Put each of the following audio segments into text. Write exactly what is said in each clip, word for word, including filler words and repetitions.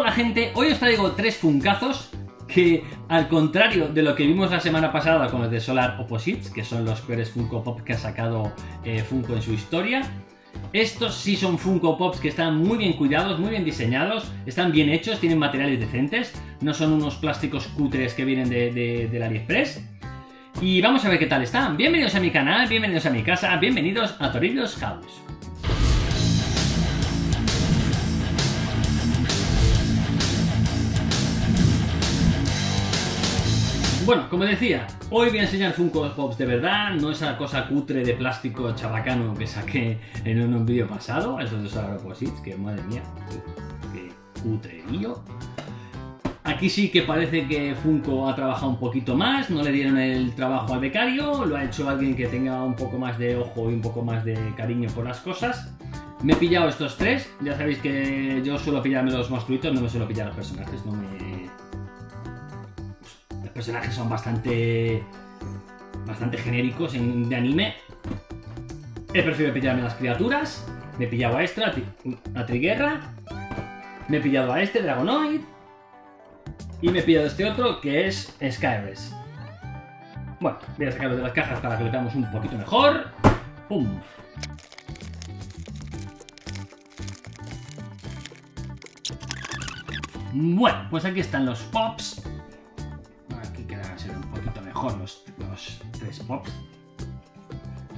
Hola gente, hoy os traigo tres Funkazos que, al contrario de lo que vimos la semana pasada con los de Solar Opposites, que son los peores Funko Pop que ha sacado eh, Funko en su historia, estos sí son Funko Pops que están muy bien cuidados, muy bien diseñados, están bien hechos, tienen materiales decentes, no son unos plásticos cutres que vienen de, de, del Aliexpress. Y vamos a ver qué tal están. Bienvenidos a mi canal, bienvenidos a mi casa, bienvenidos a Toribio's House. Bueno, como decía, hoy voy a enseñar Funko Pops de verdad, no esa cosa cutre de plástico chabacano que saqué en un vídeo pasado, esos de Solar Opposites, que madre mía, qué cutrerío. Aquí sí que parece que Funko ha trabajado un poquito más, no le dieron el trabajo al becario, lo ha hecho alguien que tenga un poco más de ojo y un poco más de cariño por las cosas. Me he pillado estos tres, ya sabéis que yo suelo pillarme los monstruitos, no me suelo pillar los personajes, no me... personajes son bastante bastante genéricos en, de anime. He preferido pillarme las criaturas. Me he pillado a este, a, tri, a Triguerra. Me he pillado a este, Dragonoid. Y me he pillado a este otro, que es Skyress. Bueno, voy a sacarlo de las cajas para que lo veamos un poquito mejor. ¡Pum! Bueno, pues aquí están los Pops. Los, los tres pops.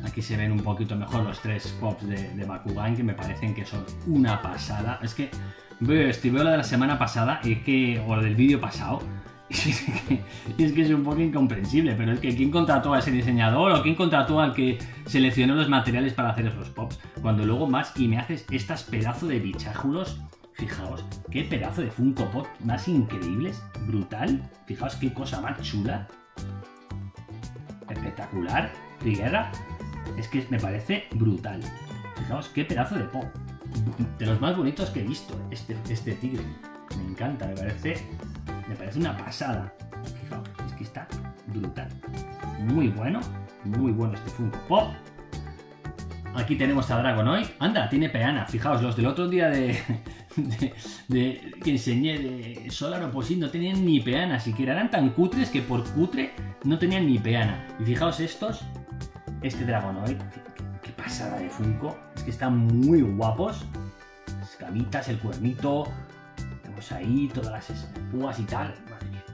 Aquí se ven un poquito mejor los tres pops de, de Bakugan, que me parecen que son una pasada. Es que veo esto, veo la de la semana pasada y es que, o del vídeo pasado, y es, que, y es que es un poco incomprensible, pero es que ¿quién contrató a ese diseñador o quién contrató al que seleccionó los materiales para hacer esos pops? Cuando luego más y me haces estas pedazo de bichajulos. Fijaos, qué pedazo de Funko Pop más increíbles, brutal. Fijaos qué cosa más chula. Espectacular, Triguerra. Es que me parece brutal. Fijaos qué pedazo de pop. De los más bonitos que he visto. Este, este tigre. Me encanta, me parece. Me parece una pasada. Fijaos, es que está brutal. Muy bueno. Muy bueno este Funko Pop. Aquí tenemos a Dragonoid. Anda, tiene peana. Fijaos, los del otro día de. De, de, que enseñé de Solar Opposites no tenían ni peana siquiera, eran tan cutres que por cutre no tenían ni peana. Y fijaos estos, este Dragonoid, qué, qué pasada de Funko, es que están muy guapos, las camitas, el cuernito, tenemos ahí todas las espúas y tal, madre mía.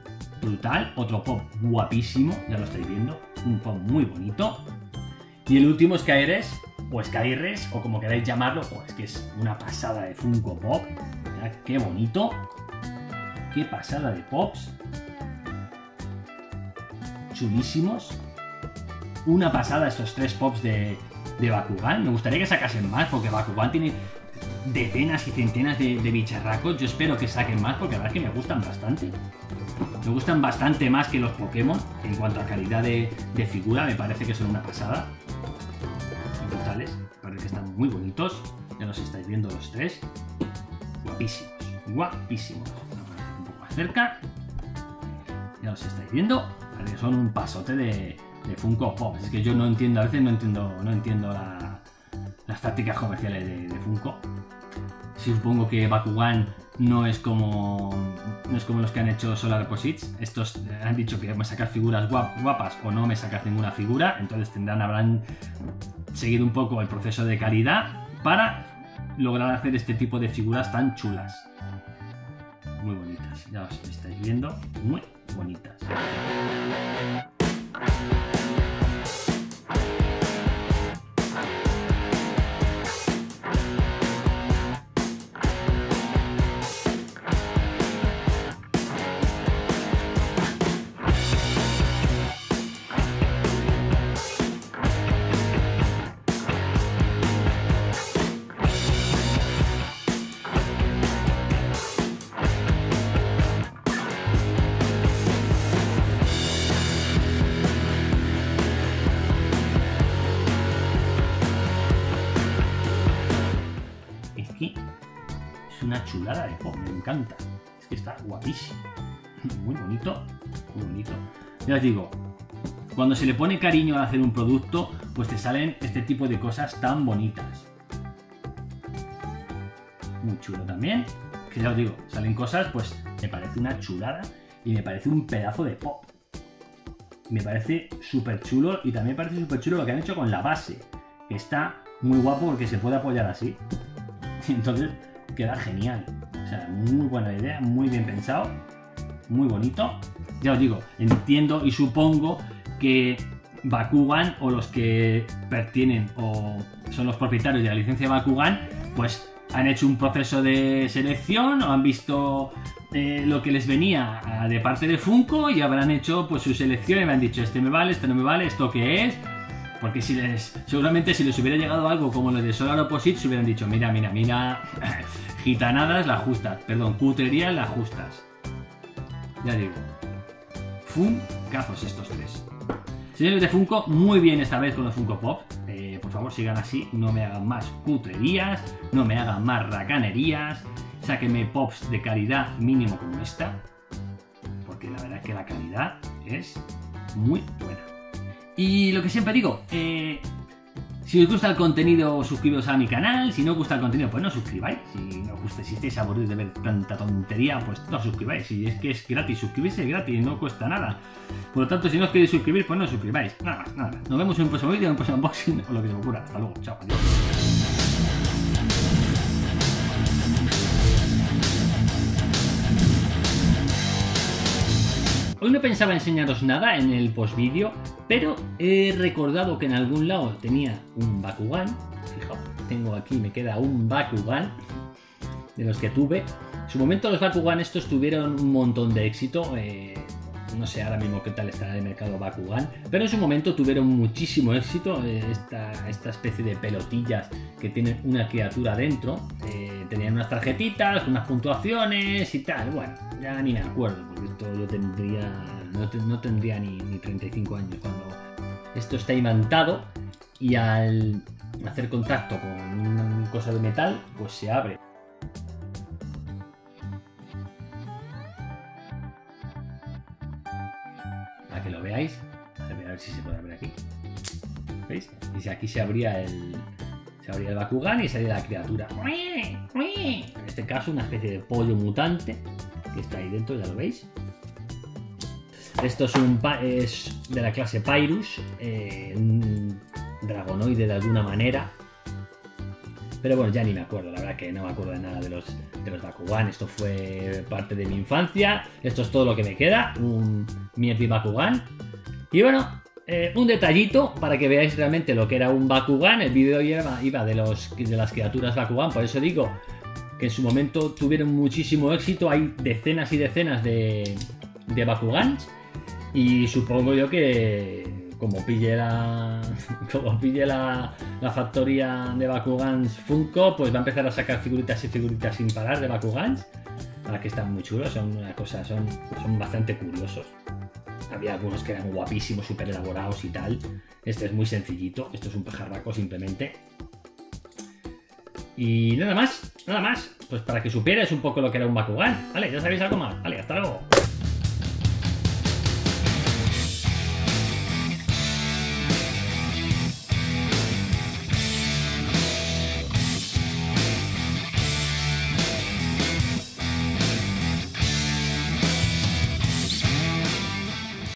Brutal, otro pop guapísimo, ya lo estáis viendo, un pop muy bonito. Y el último es Skyress, o Skyress, o como queráis llamarlo, pues que es una pasada de Funko Pop. Mirad qué bonito, qué pasada de pops, chulísimos, una pasada estos tres pops de, de Bakugan. Me gustaría que sacasen más porque Bakugan tiene decenas y centenas de, de bicharracos. Yo espero que saquen más porque la verdad es que me gustan bastante. Me gustan bastante más que los Pokémon en cuanto a calidad de, de figura, me parece que son una pasada. Parece que están muy bonitos, ya los estáis viendo los tres, guapísimos, guapísimos. Vamos a poner un poco más cerca, ya los estáis viendo, parece que son un pasote de, de Funko Pop. Es que yo no entiendo, a veces no entiendo, no entiendo la, las tácticas comerciales de, de Funko. Sí, supongo que Bakugan no es como no es como los que han hecho Solar Opposites. Estos han dicho que me sacas figuras guap, guapas o no me sacas ninguna figura, entonces tendrán habrán seguido un poco el proceso de calidad para lograr hacer este tipo de figuras tan chulas. Muy bonitas, ya os estáis viendo, muy bonitas. Una chulada de pop, me encanta, es que está guapísimo, muy bonito, muy bonito. Ya os digo, cuando se le pone cariño a hacer un producto, pues te salen este tipo de cosas tan bonitas. Muy chulo también, que ya os digo, salen cosas, pues me parece una chulada y me parece un pedazo de pop. Me parece súper chulo y también me parece súper chulo lo que han hecho con la base, que está muy guapo porque se puede apoyar así. Entonces queda genial. O sea, muy buena idea, muy bien pensado, muy bonito. Ya os digo, entiendo y supongo que Bakugan o los que pertienen o son los propietarios de la licencia de Bakugan, pues han hecho un proceso de selección o han visto eh, lo que les venía de parte de Funko y habrán hecho pues su selección y me han dicho este me vale, este no me vale, esto qué es. Porque si les, seguramente si les hubiera llegado algo como los de Solar Opposites hubieran dicho mira, mira, mira, gitanadas las justas, perdón, cutrerías las justas. Ya digo, funcazos estos tres. Señores de Funko, muy bien esta vez con los Funko Pop. Eh, por favor, sigan así, no me hagan más cutrerías, no me hagan más racanerías, sáquenme pops de calidad mínimo como esta, porque la verdad es que la calidad es muy buena. Y lo que siempre digo, eh, si os gusta el contenido, suscribiros a mi canal. Si no os gusta el contenido, pues no os suscribáis. Si no os gusta, si estáis aburridos de ver tanta tontería, pues no os suscribáis. Si es que es gratis, suscribirse es gratis, no cuesta nada. Por lo tanto, si no os queréis suscribir, pues no os suscribáis. Nada más, nada más. Nos vemos en un próximo vídeo, en un próximo unboxing o lo que se os ocurra. Hasta luego, chao, adiós. Hoy no pensaba enseñaros nada en el post vídeo, pero he recordado que en algún lado tenía un Bakugan. Fijaos, tengo aquí, me queda un Bakugan de los que tuve. En su momento los Bakugan estos tuvieron un montón de éxito. Eh, no sé ahora mismo qué tal estará el mercado Bakugan, pero en su momento tuvieron muchísimo éxito. Eh, esta, esta especie de pelotillas que tienen una criatura dentro. Eh, tenían unas tarjetitas, unas puntuaciones y tal. Bueno, ya ni me acuerdo, porque esto yo tendría, no, te, no tendría ni, ni treinta y cinco años cuando esto está imantado y al hacer contacto con una cosa de metal, pues se abre. Para que lo veáis, a ver si se puede abrir aquí. ¿Veis? Y si aquí se abría el... Se abría el Bakugan y salía la criatura. En este caso, una especie de pollo mutante que está ahí dentro, ya lo veis. Esto es, un, es de la clase Pyrus, eh, un dragonoide de alguna manera. Pero bueno, ya ni me acuerdo, la verdad que no me acuerdo de nada de los, de los Bakugan. Esto fue parte de mi infancia. Esto es todo lo que me queda, un mierdi Bakugan. Y bueno... Eh, un detallito para que veáis realmente lo que era un Bakugan. El vídeo iba, iba de, los, de las criaturas Bakugan, por eso digo que en su momento tuvieron muchísimo éxito. Hay decenas y decenas de, de Bakugans y supongo yo que como pille la, como pille la, la factoría de Bakugans Funko, pues va a empezar a sacar figuritas y figuritas sin parar de Bakugans. Ahora que están muy chulos, son una cosa, son, son bastante curiosos. Había algunos que eran guapísimos, súper elaborados y tal. Este es muy sencillito. Esto es un pajarraco simplemente. Y nada más, nada más. Pues para que supierais un poco lo que era un Bakugan. Vale, ya sabéis algo más. Vale, hasta luego.